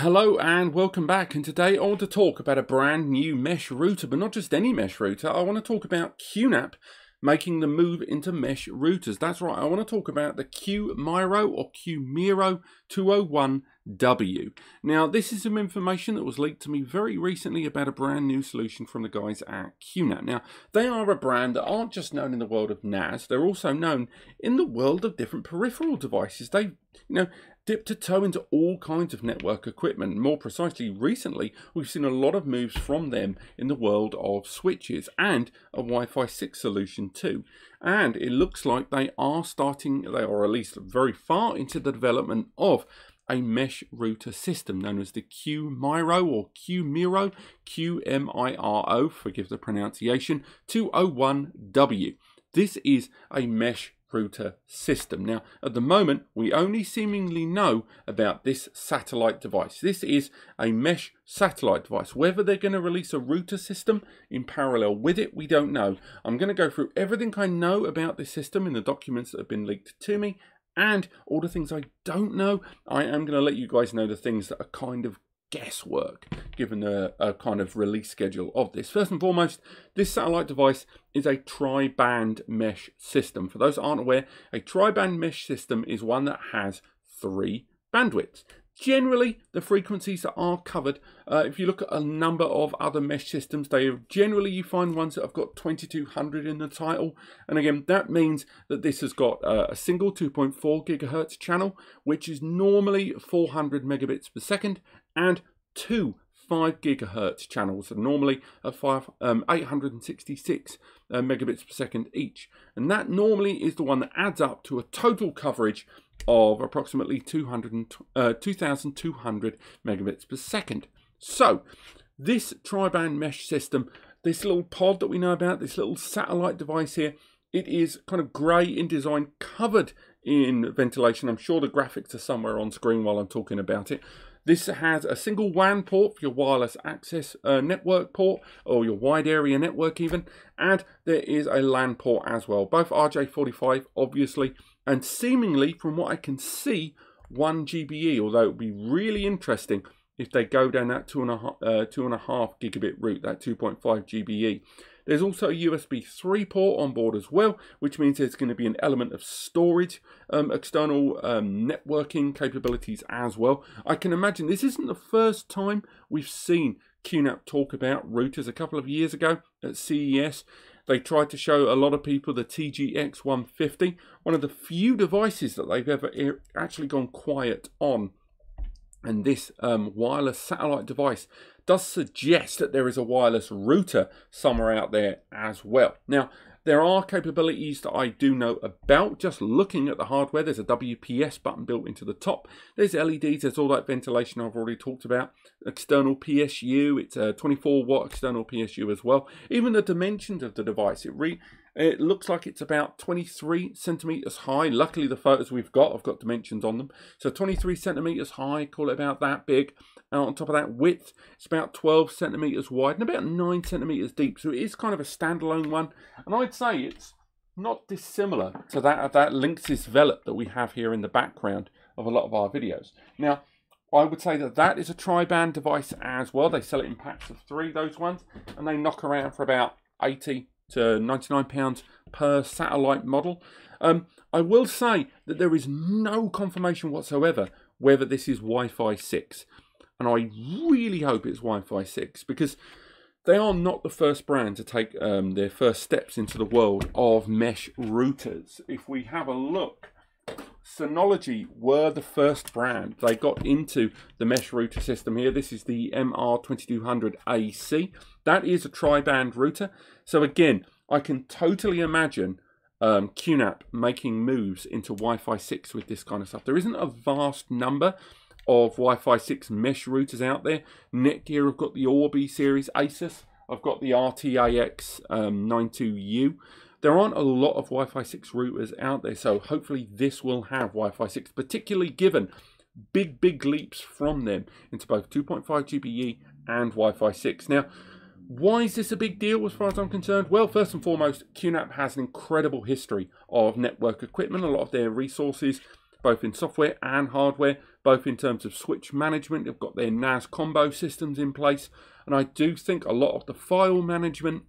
Hello and welcome back, and today I want to talk about a brand new mesh router, but not just any mesh router. I want to talk about QNAP making the move into mesh routers. That's right, I want to talk about the QMiro or QMiro 201W. Now, this is some information that was leaked to me very recently about a brand new solution from the guys at QNAP. Now, they are a brand that aren't just known in the world of NAS, they're also known in the world of different peripheral devices. They, dip to toe into all kinds of network equipment. More precisely, recently, we've seen a lot of moves from them in the world of switches and a Wi-Fi 6 solution too. And it looks like they are starting, or at least very far into the development of a mesh router system known as the QMiro or QMiro, QMiro, forgive the pronunciation, 201W. This is a mesh router system. Now, at the moment, we only seemingly know about this satellite device. This is a mesh satellite device. Whether they're going to release a router system in parallel with it, we don't know. I'm going to go through everything I know about this system in the documents that have been leaked to me, and all the things I don't know. I am going to let you guys know the things that are kind of guesswork, given the kind of release schedule of this. First and foremost, this satellite device is a tri-band mesh system. For those that aren't aware, a tri-band mesh system is one that has three bandwidths. Generally, the frequencies that are covered, if you look at a number of other mesh systems, they have, generally you find ones that have got 2200 in the title. And again, that means that this has got a single 2.4 gigahertz channel, which is normally 400 megabits per second, and two 5 gigahertz channels, and normally at 866 megabits per second each. And that normally is the one that adds up to a total coverage of approximately 2,200 megabits per second. So this tri-band mesh system, this little pod that we know about, this little satellite device here, it is kind of grey in design, covered in ventilation. I'm sure the graphics are somewhere on screen while I'm talking about it. This has a single WAN port for your wireless access network port, or your wide area network even, and there is a LAN port as well, both RJ45 obviously, and seemingly from what I can see 1 GBE, although it would be really interesting if they go down that 2.5 gigabit route, that 2.5 GBE. There's also a USB 3 port on board as well, which means there's going to be an element of storage, external networking capabilities as well. I can imagine this isn't the first time we've seen QNAP talk about routers. A couple of years ago at CES, they tried to show a lot of people the TGX150, one of the few devices that they've ever actually gone quiet on. And this wireless satellite device does suggest that there is a wireless router somewhere out there as well. Now, there are capabilities that I do know about. Just looking at the hardware, there's a WPS button built into the top. There's LEDs, there's all that ventilation I've already talked about. External PSU, it's a 24-watt external PSU as well. Even the dimensions of the device, it looks like it's about 23 centimeters high. Luckily, the photos we've got, I've got dimensions on them. So 23 centimeters high, call it about that big. And on top of that, width, it's about 12 centimeters wide and about 9 centimeters deep. So it is kind of a standalone one. And I'd say it's not dissimilar to that of that Linksys Velop that we have here in the background of a lot of our videos. Now, I would say that that is a tri-band device as well. They sell it in packs of 3, those ones. And they knock around for about 80 to 99 pounds per satellite model. I will say that there is no confirmation whatsoever whether this is Wi-Fi 6. And I really hope it's Wi-Fi 6, because they are not the first brand to take their first steps into the world of mesh routers. If we have a look, Synology were the first brand. They got into the mesh router system here. This is the MR2200AC. That is a tri-band router. So again, I can totally imagine QNAP making moves into Wi-Fi 6 with this kind of stuff. There isn't a vast number of Wi-Fi 6 mesh routers out there. Netgear have got the Orbi series. Asus, I've got the RTAX 92U. There aren't a lot of Wi-Fi 6 routers out there, so hopefully this will have Wi-Fi 6, particularly given big leaps from them into both 2.5 GBE and Wi-Fi 6. Now, why is this a big deal as far as I'm concerned? Well, first and foremost, QNAP has an incredible history of network equipment. A lot of their resources, both in software and hardware, both in terms of switch management. They've got their NAS combo systems in place, and I do think a lot of the file management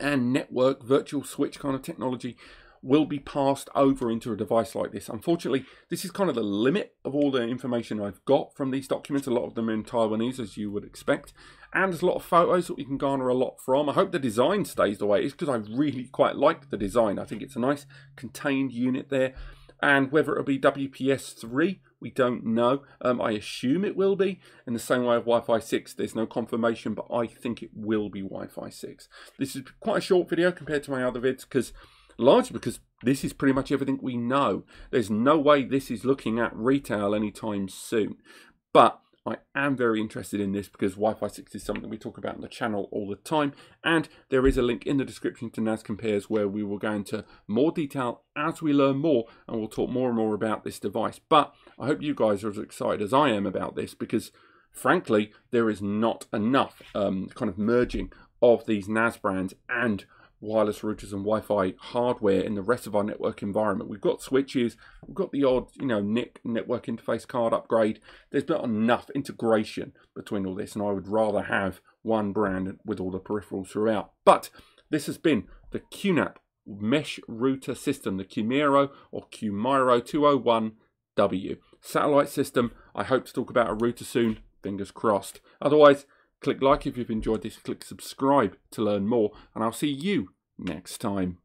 and network virtual switch kind of technology will be passed over into a device like this. Unfortunately, this is kind of the limit of all the information I've got from these documents. A lot of them in Taiwanese, as you would expect. And there's a lot of photos that we can garner a lot from. I hope the design stays the way it is, because I really quite like the design. I think it's a nice contained unit there. And whether it'll be WPS3, we don't know. I assume it will be. In the same way of Wi-Fi 6, there's no confirmation, but I think it will be Wi-Fi 6. This is quite a short video compared to my other vids, because largely because this is pretty much everything we know. There's no way this is looking at retail anytime soon. But I am very interested in this, because Wi-Fi 6 is something we talk about on the channel all the time. And there is a link in the description to NAS Compares, where we will go into more detail as we learn more, and we'll talk more and more about this device. But I hope you guys are as excited as I am about this, because frankly, there is not enough kind of merging of these NAS brands and wireless routers and Wi-Fi hardware in the rest of our network environment. We've got switches, we've got the odd, you know, NIC, network interface card upgrade. There's not enough integration between all this, and I would rather have one brand with all the peripherals throughout. But this has been the QNAP mesh router system, the QMiro or QMiro 201W satellite system. I hope to talk about a router soon, fingers crossed. Otherwise, click like if you've enjoyed this, click subscribe to learn more, and I'll see you next time.